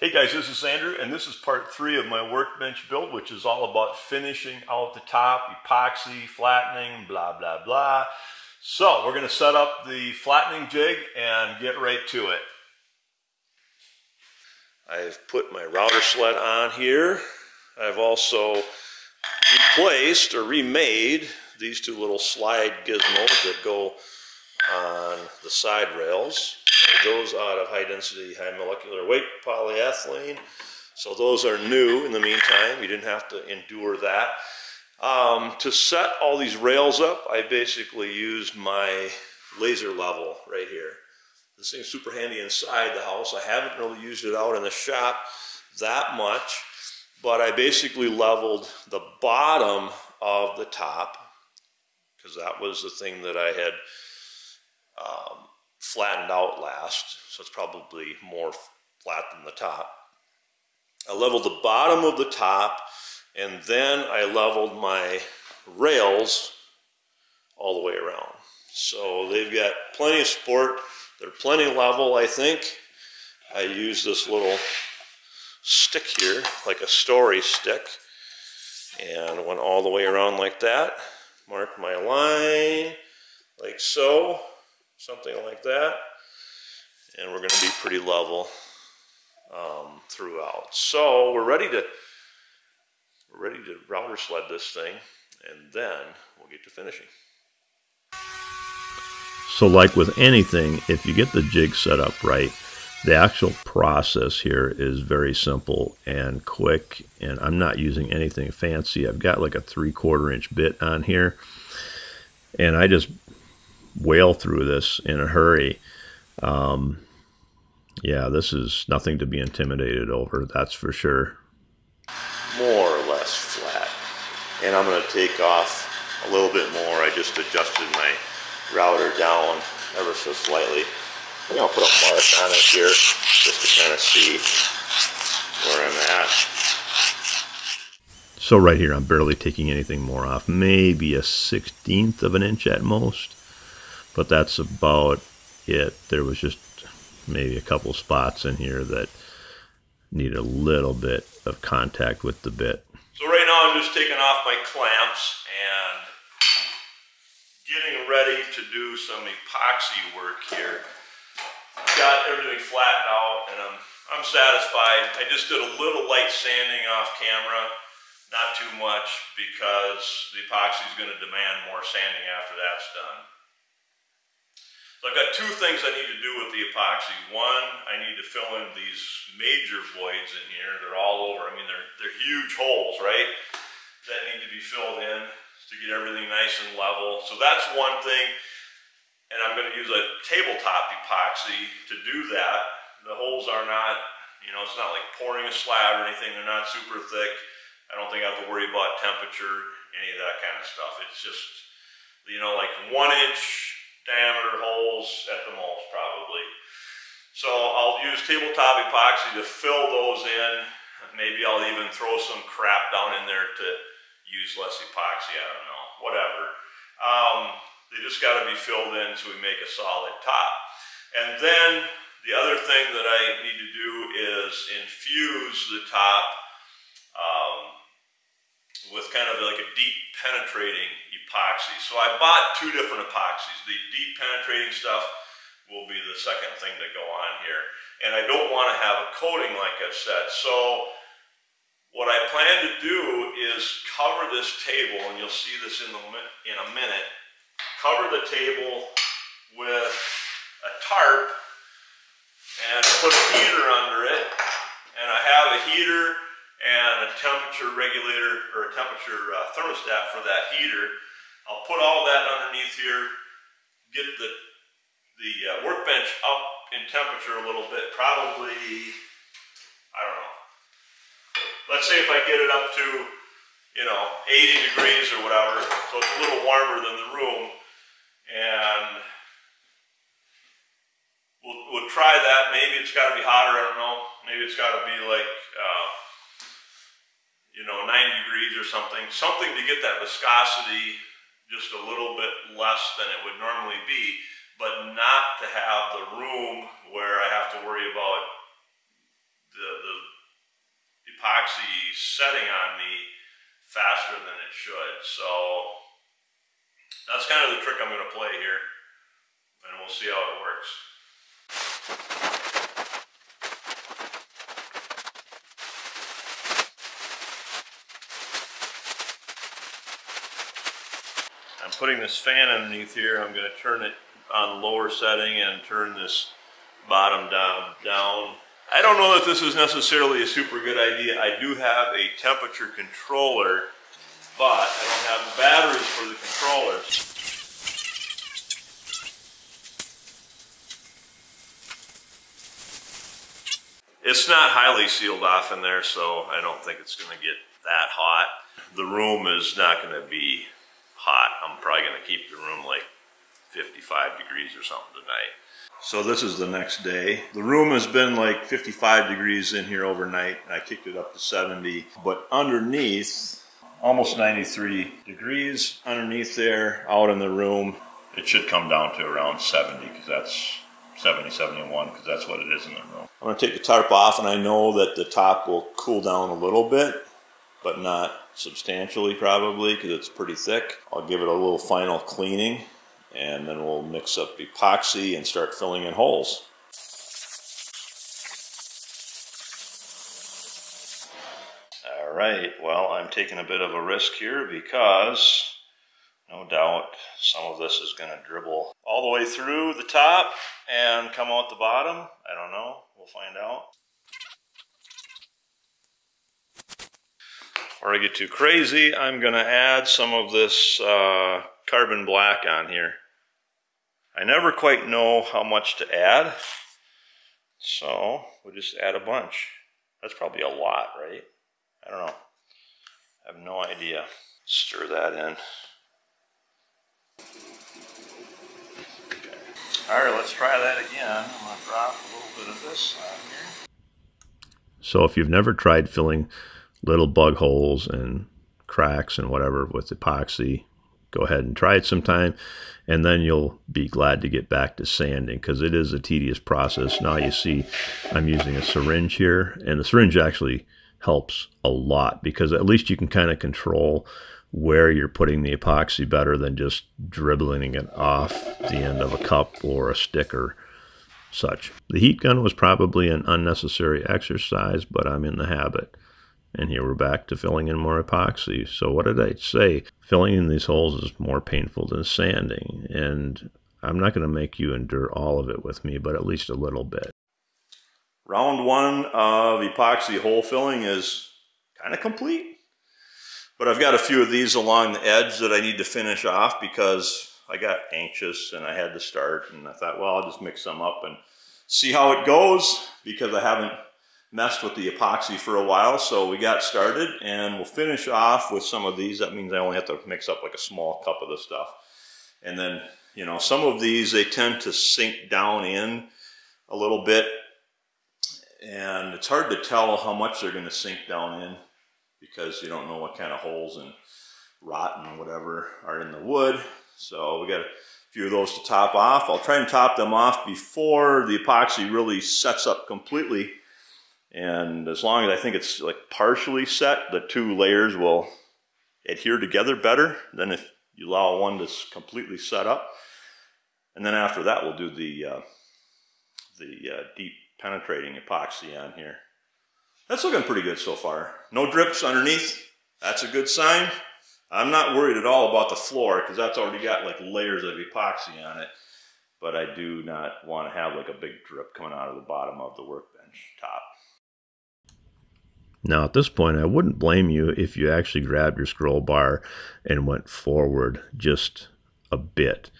Hey guys, this is Andrew, and this is part 3 of my workbench build, which is all about finishing out the top, epoxy, flattening, blah, blah, blah. So we're going to set up the flattening jig and get right to it. I've put my router sled on here. I've also replaced or remade these two little slide gizmos that go on the side rails. Made those out of high density, high molecular weight polyethylene. So those are new in the meantime. You didn't have to endure that. To set all these rails up, I basically used my laser level right here. This thing's super handy inside the house. I haven't really used it out in the shop that much, but I basically leveled the bottom of the top because that was the thing that I had flattened out last, so it's probably more flat than the top. I leveled the bottom of the top, and then I leveled my rails all the way around. So they've got plenty of support. They're plenty level, I think. I use this little stick here, like a story stick, and went all the way around like that. Marked my line, like so. Something like that, and we're going to be pretty level throughout. So we're ready to router sled this thing, and then we'll get to finishing. So like with anything, if you get the jig set up right, the actual process here is very simple and quick, and I'm not using anything fancy. I've got like a 3/4 inch bit on here, and I just whale through this in a hurry. Yeah, this is nothing to be intimidated over, that's for sure. More or less flat, and I'm going to take off a little bit more. I just adjusted my router down ever so slightly. I'm going to put a mark on it here just to kind of see where I'm at. So right here I'm barely taking anything more off, maybe a 1/16 of an inch at most. But that's about it. There was just maybe a couple spots in here that need a little bit of contact with the bit. So right now I'm just taking off my clamps and getting ready to do some epoxy work here. I've got everything flattened out, and I'm satisfied. I just did a little light sanding off camera. Not too much, because the epoxy is going to demand more sanding after that's done. So I've got two things I need to do with the epoxy. One, I need to fill in these major voids in here. They're all over. I mean, they're huge holes, right? That need to be filled in to get everything nice and level. So that's one thing. And I'm going to use a tabletop epoxy to do that. The holes are not, you know, it's not like pouring a slab or anything. They're not super thick. I don't think I have to worry about temperature, any of that kind of stuff. It's just, you know, like 1 inch diameter holes at the most, probably. So I'll use tabletop epoxy to fill those in. Maybe I'll even throw some crap down in there to use less epoxy, I don't know, whatever. They just got to be filled in so we make a solid top. And then the other thing that I need to do is infuse the top with kind of like a deep penetrating epoxy. So I bought two different epoxies. The deep penetrating stuff will be the second thing to go on here. And I don't want to have a coating, like I've said. So what I plan to do is cover this table, and you'll see this in a minute. Cover the table with a tarp and put a heater under it. And I have a heater and a temperature regulator, or a temperature thermostat for that heater. I'll put all that underneath here, get the workbench up in temperature a little bit, probably, I don't know. Let's say if I get it up to, you know, 80 degrees or whatever, so it's a little warmer than the room, and we'll try that. Maybe it's got to be hotter, I don't know. Maybe it's got to be like, you know, 90 degrees or something to get that viscosity just a little bit less than it would normally be, but not to have the room where I have to worry about the epoxy setting on me faster than it should. So that's kind of the trick I'm going to play here, and we'll see how it works. I'm putting this fan underneath here. I'm going to turn it on lower setting and turn this bottom down. I don't know that this is necessarily a super good idea. I do have a temperature controller, but I don't have the batteries for the controller. It's not highly sealed off in there, so I don't think it's going to get that hot. The room is not going to be hot. I'm probably going to keep the room like 55 degrees or something tonight. So this is the next day. The room has been like 55 degrees in here overnight. I kicked it up to 70, but underneath, almost 93 degrees underneath there, out in the room. It should come down to around 70, because that's 70, 71, because that's what it is in the room. I'm gonna take the tarp off, and I know that the top will cool down a little bit, but not substantially probably, because it's pretty thick. I'll give it a little final cleaning, and then we'll mix up epoxy and start filling in holes. All right, well, I'm taking a bit of a risk here because no doubt some of this is going to dribble all the way through the top and come out the bottom. I don't know, we'll find out. Before I get too crazy, I'm going to add some of this carbon black on here. I never quite know how much to add, so we'll just add a bunch. That's probably a lot, right? I don't know. I have no idea. Stir that in. Okay. All right, let's try that again. I'm going to drop a little bit of this on here. So if you've never tried filling little bug holes and cracks and whatever with epoxy, go ahead and try it sometime, and then you'll be glad to get back to sanding, because it is a tedious process. Now you see I'm using a syringe here, and the syringe actually helps a lot, because at least you can kind of control where you're putting the epoxy better than just dribbling it off the end of a cup or a stick or such. The heat gun was probably an unnecessary exercise, but I'm in the habit. And here we're back to filling in more epoxy. So what did I say? Filling in these holes is more painful than sanding. And I'm not going to make you endure all of it with me, but at least a little bit. Round one of epoxy hole filling is kind of complete. But I've got a few of these along the edge that I need to finish off, because I got anxious and I had to start. And I thought, well, I'll just mix them up and see how it goes, because I haven't messed with the epoxy for a while. So we got started, and we'll finish off with some of these. That means I only have to mix up like a small cup of this stuff. And then, you know, some of these, they tend to sink down in a little bit, and it's hard to tell how much they're going to sink down in, because you don't know what kind of holes and rot and whatever are in the wood. So we got a few of those to top off. I'll try and top them off before the epoxy really sets up completely. And as long as I think it's like partially set, the two layers will adhere together better than if you allow one that's completely set up. And then after that, we'll do the deep penetrating epoxy on here. That's looking pretty good so far. No drips underneath. That's a good sign. I'm not worried at all about the floor, because that's already got like layers of epoxy on it. But I do not want to have like a big drip coming out of the bottom of the workbench top. Now, at this point, I wouldn't blame you if you actually grabbed your scroll bar and went forward just a bit.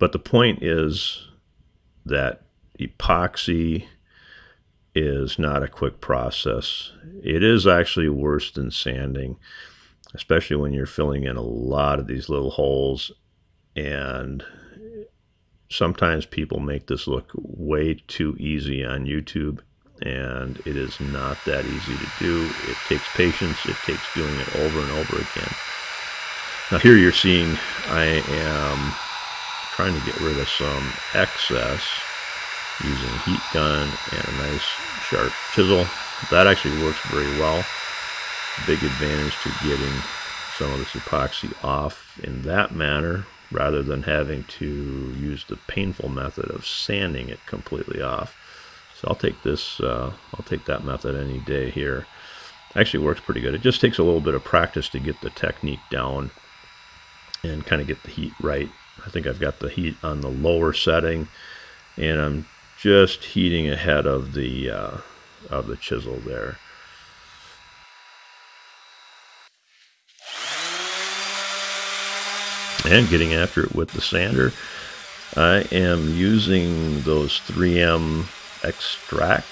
But the point is that epoxy is not a quick process. It is actually worse than sanding, especially when you're filling in a lot of these little holes. And sometimes people make this look way too easy on YouTube. And it is not that easy to do. It takes patience. It takes doing it over and over again. Now here you're seeing I am trying to get rid of some excess using a heat gun and a nice sharp chisel. That actually works very well. big advantage to getting some of this epoxy off in that manner rather than having to use the painful method of sanding it completely off. So I'll take this, I'll take that method any day here. Actually works pretty good. It just takes a little bit of practice to get the technique down and kind of get the heat right. I think I've got the heat on the lower setting, and I'm just heating ahead of the chisel there. And getting after it with the sander, I am using those 3M extract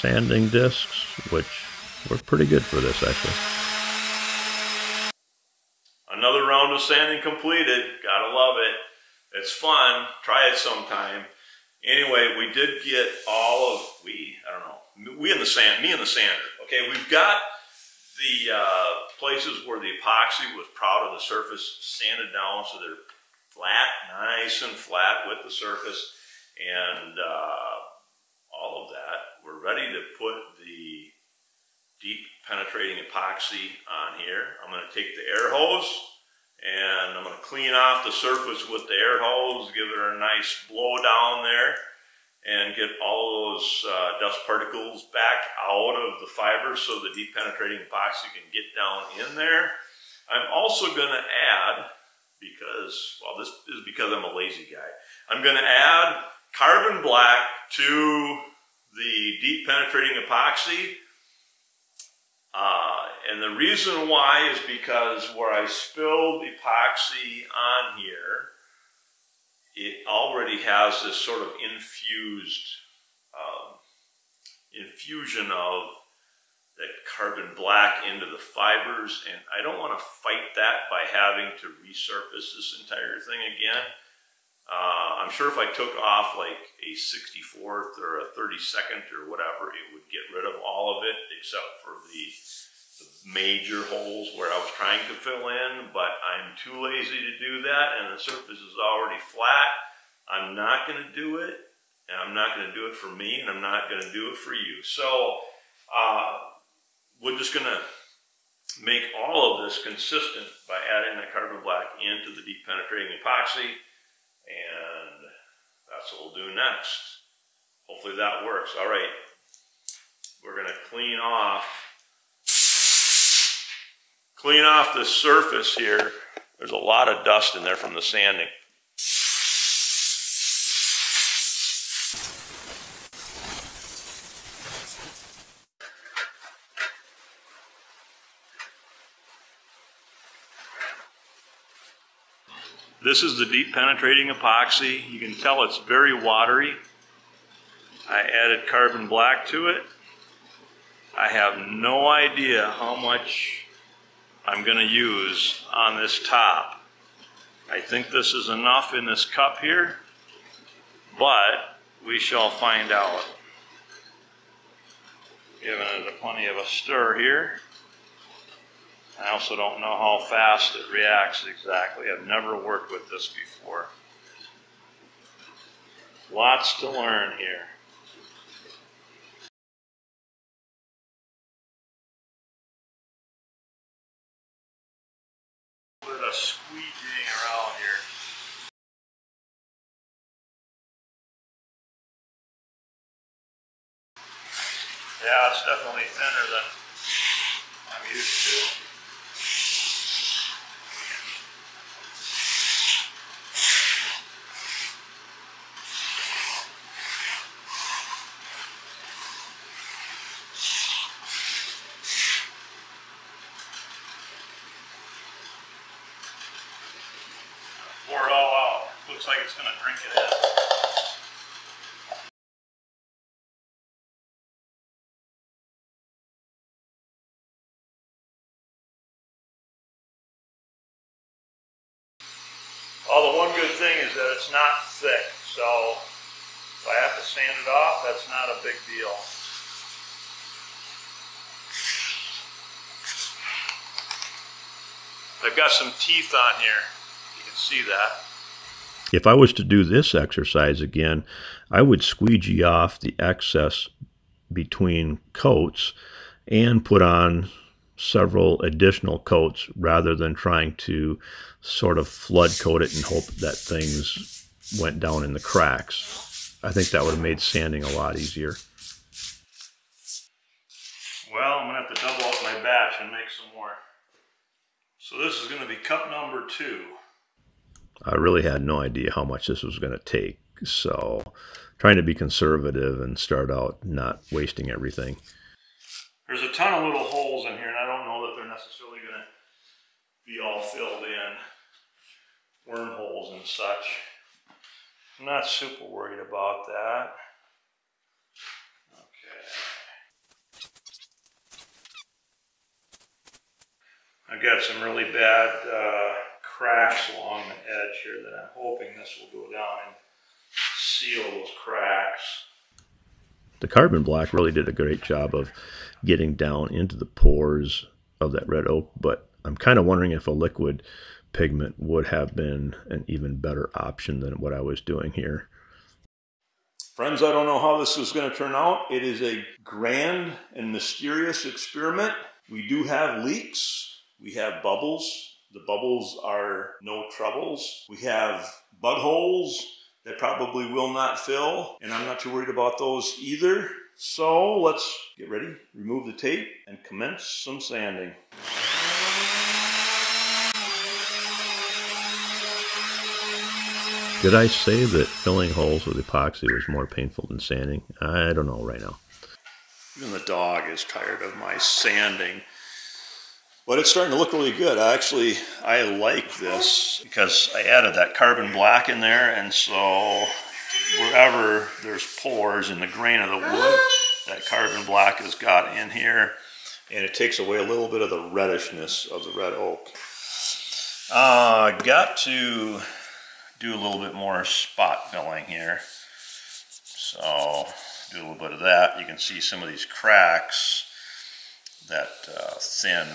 sanding discs, which were pretty good for this actually. Another round of sanding completed. Gotta love it. It's fun. Try it sometime. Anyway, we did get all of, me and the sander. Okay, we've got the places where the epoxy was proud of the surface sanded down so they're flat, nice and flat with the surface, and all of that. We're ready to put the deep penetrating epoxy on here. I'm going to take the air hose and I'm going to clean off the surface with the air hose, give it a nice blow down there, and get all those dust particles back out of the fiber so the deep penetrating epoxy can get down in there. I'm also going to add, because, well, this is because I'm a lazy guy, I'm going to add carbon black to the deep penetrating epoxy. And the reason why is because where I spilled epoxy on here, it already has this sort of infused infusion of that carbon black into the fibers, and I don't want to fight that by having to resurface this entire thing again. I'm sure if I took off like a 64th or a 32nd or whatever, it would get rid of all of it except for the major holes where I was trying to fill in, but I'm too lazy to do that, and the surface is already flat. I'm not going to do it, and I'm not going to do it for me, and I'm not going to do it for you. So we're just going to make all of this consistent by adding the carbon black into the deep penetrating epoxy. And that's what we'll do next. Hopefully that works. All right, we're going to clean off the surface here. There's a lot of dust in there from the sanding. This is the deep penetrating epoxy. You can tell it's very watery. I added carbon black to it. I have no idea how much I'm going to use on this top. I think this is enough in this cup here, but we shall find out. Giving it plenty of a stir here. I also don't know how fast it reacts exactly. I've never worked with this before. Lots to learn here. A little bit of squeegeeing around here. Yeah, it's definitely thinner than I'm used to. Looks like it's going to drink it in. Well, the one good thing is that it's not thick, so if I have to sand it off, that's not a big deal. They've got some teeth on here. You can see that. If I was to do this exercise again, I would squeegee off the excess between coats and put on several additional coats rather than trying to sort of flood coat it and hope that things went down in the cracks. I think that would have made sanding a lot easier. Well, I'm gonna have to double up my batch and make some more. So this is gonna be cup number 2. I really had no idea how much this was gonna take, so trying to be conservative and start out not wasting everything. There's a ton of little holes in here, and I don't know that they're necessarily gonna be all filled in. Wormholes and such. I'm not super worried about that. Okay. I've got some really bad cracks along the edge here that I'm hoping this will go down and seal those cracks. The carbon black really did a great job of getting down into the pores of that red oak, but I'm kind of wondering if a liquid pigment would have been an even better option than what I was doing here. Friends, I don't know how this is going to turn out. It is a grand and mysterious experiment. We do have leaks. We have bubbles. The bubbles are no troubles. We have bug holes that probably will not fill, and I'm not too worried about those either. So let's get ready, remove the tape, and commence some sanding. Did I say that filling holes with epoxy was more painful than sanding? I don't know right now. Even the dog is tired of my sanding. But it's starting to look really good. I like this because I added that carbon black in there, and so wherever there's pores in the grain of the wood, that carbon black has got in here, and it takes away a little bit of the reddishness of the red oak. Got to do a little bit more spot filling here. So do a little bit of that. You can see some of these cracks, that thin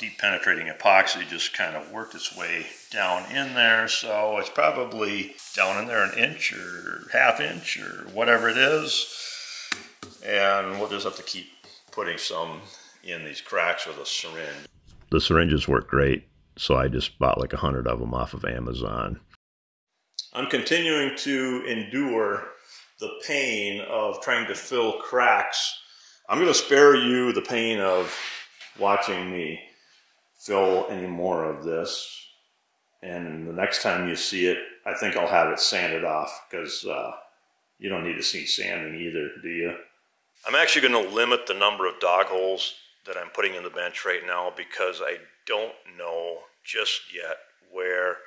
deep penetrating epoxy just kind of worked its way down in there, so it's probably down in there an inch or half inch or whatever it is, and we'll just have to keep putting some in these cracks with a syringe. The syringes work great, so I just bought like 100 of them off of Amazon. I'm continuing to endure the pain of trying to fill cracks. I'm going to spare you the pain of watching me fill any more of this, and the next time you see it, I think I'll have it sanded off, because you don't need to see sanding either, do you? I'm actually going to limit the number of dog holes that I'm putting in the bench right now, because I don't know just yet where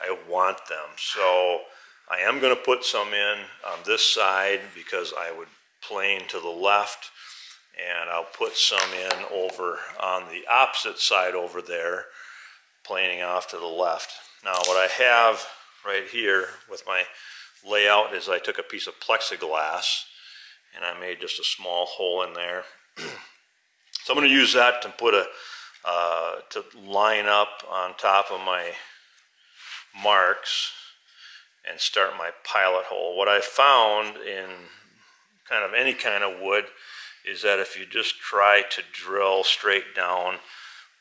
I want them. So I am going to put some in on this side because I would plane to the left, and I'll put some in over on the opposite side over there, planing off to the left. Now what I have right here with my layout is I took a piece of plexiglass and I made just a small hole in there. So I'm going to use that to put a to line up on top of my marks and start my pilot hole. What I found in kind of any kind of wood is that if you just try to drill straight down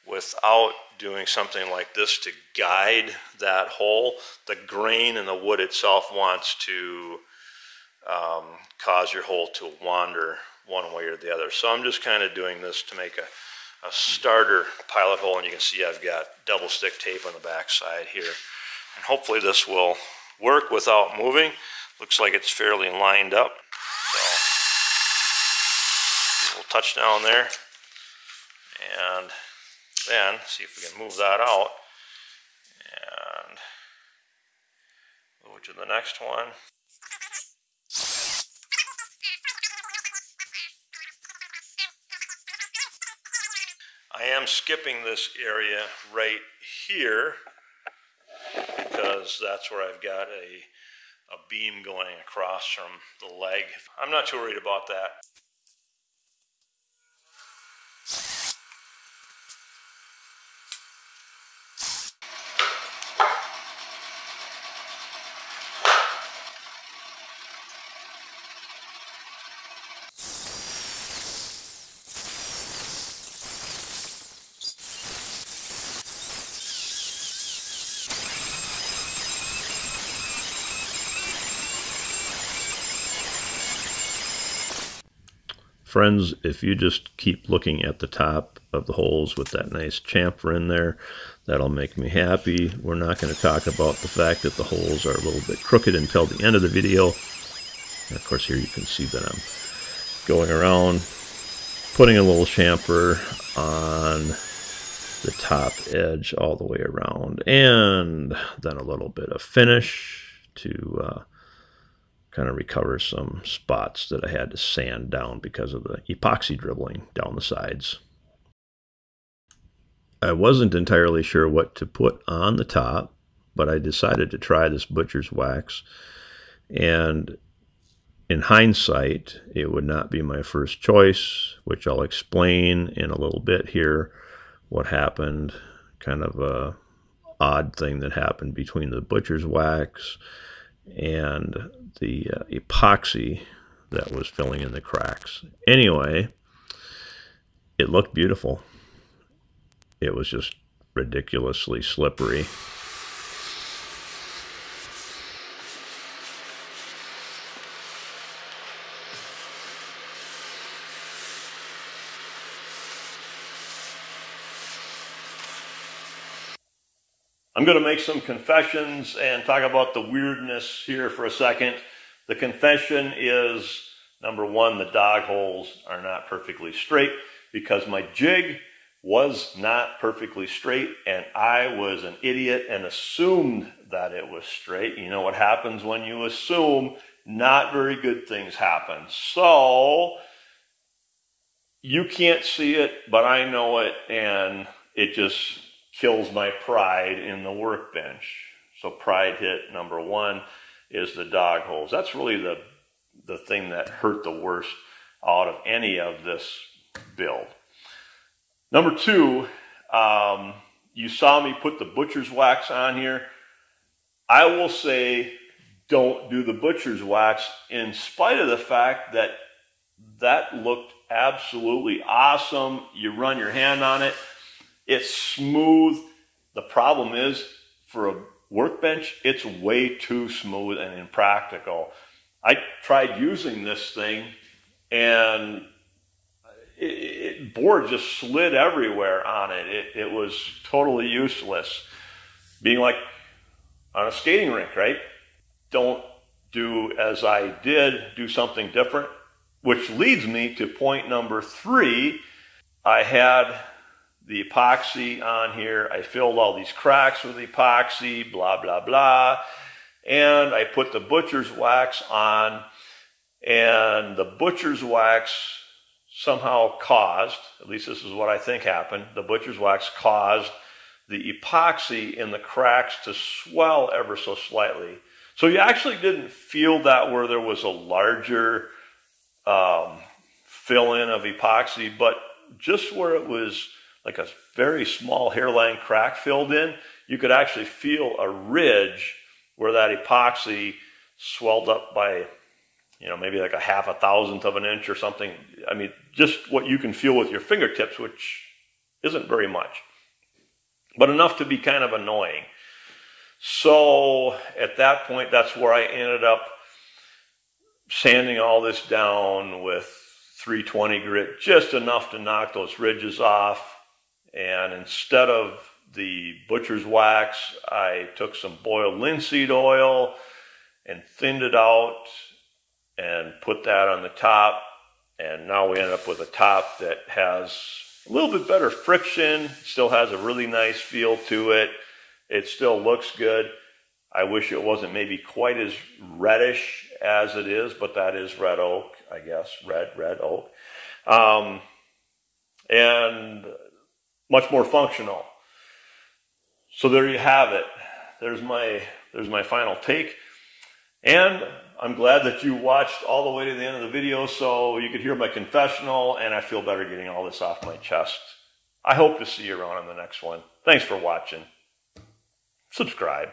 without doing something like this to guide that hole, the grain in the wood itself wants to cause your hole to wander one way or the other. So I'm just kind of doing this to make a starter pilot hole, and you can see I've got double stick tape on the back side here. And hopefully this will work without moving. Looks like it's fairly lined up. Touch down there, and then see if we can move that out and move to the next one. I am skipping this area right here because that's where I've got a beam going across from the leg. I'm not too worried about that. Friends, if you just keep looking at the top of the holes with that nice chamfer in there, that'll make me happy. We're not going to talk about the fact that the holes are a little bit crooked until the end of the video. And of course, here you can see that I'm going around putting a little chamfer on the top edge all the way around, and then a little bit of finish to kind of recover some spots that I had to sand down because of the epoxy dribbling down the sides. I wasn't entirely sure what to put on the top, but I decided to try this butcher's wax, and in hindsight, it would not be my first choice, which I'll explain in a little bit here what happened, kind of a odd thing that happened between the butcher's wax and the epoxy that was filling in the cracks. Anyway, it looked beautiful. It was just ridiculously slippery. I'm going to make some confessions and talk about the weirdness here for a second. The confession is, number one, the dog holes are not perfectly straight because my jig was not perfectly straight, and I was an idiot and assumed that it was straight. You know what happens when you assume? Not very good things happen. So you can't see it, but I know it, and it just kills my pride in the workbench. So pride hit number one is the dog holes. That's really the thing that hurt the worst out of any of this build. Number two, you saw me put the butcher's wax on here. I will say don't do the butcher's wax, in spite of the fact that that looked absolutely awesome. You run your hand on it, it's smooth. The problem is, for a workbench, it's way too smooth and impractical. I tried using this thing, and it board just slid everywhere on it. It was totally useless. Being like on a skating rink, right? Don't do as I did, do something different. Which leads me to point number three. I had the epoxy on here. I filled all these cracks with epoxy, blah, blah, blah. And I put the butcher's wax on, and the butcher's wax somehow caused, at least this is what I think happened, the butcher's wax caused the epoxy in the cracks to swell ever so slightly. So you actually didn't feel that where there was a larger fill-in of epoxy, but just where it was like a very small hairline crack filled in, you could actually feel a ridge where that epoxy swelled up by, you know, maybe like a half a thousandth of an inch or something. I mean, just what you can feel with your fingertips, which isn't very much, but enough to be kind of annoying. So at that point, that's where I ended up sanding all this down with 320 grit, just enough to knock those ridges off. And instead of the butcher's wax, I took some boiled linseed oil and thinned it out and put that on the top. And now we end up with a top that has a little bit better friction, still has a really nice feel to it. It still looks good. I wish it wasn't maybe quite as reddish as it is, but that is red oak, I guess, red oak. And much more functional. So there you have it. There's my final take. And I'm glad that you watched all the way to the end of the video so you could hear my confessional, and I feel better getting all this off my chest. I hope to see you around on the next one. Thanks for watching. Subscribe.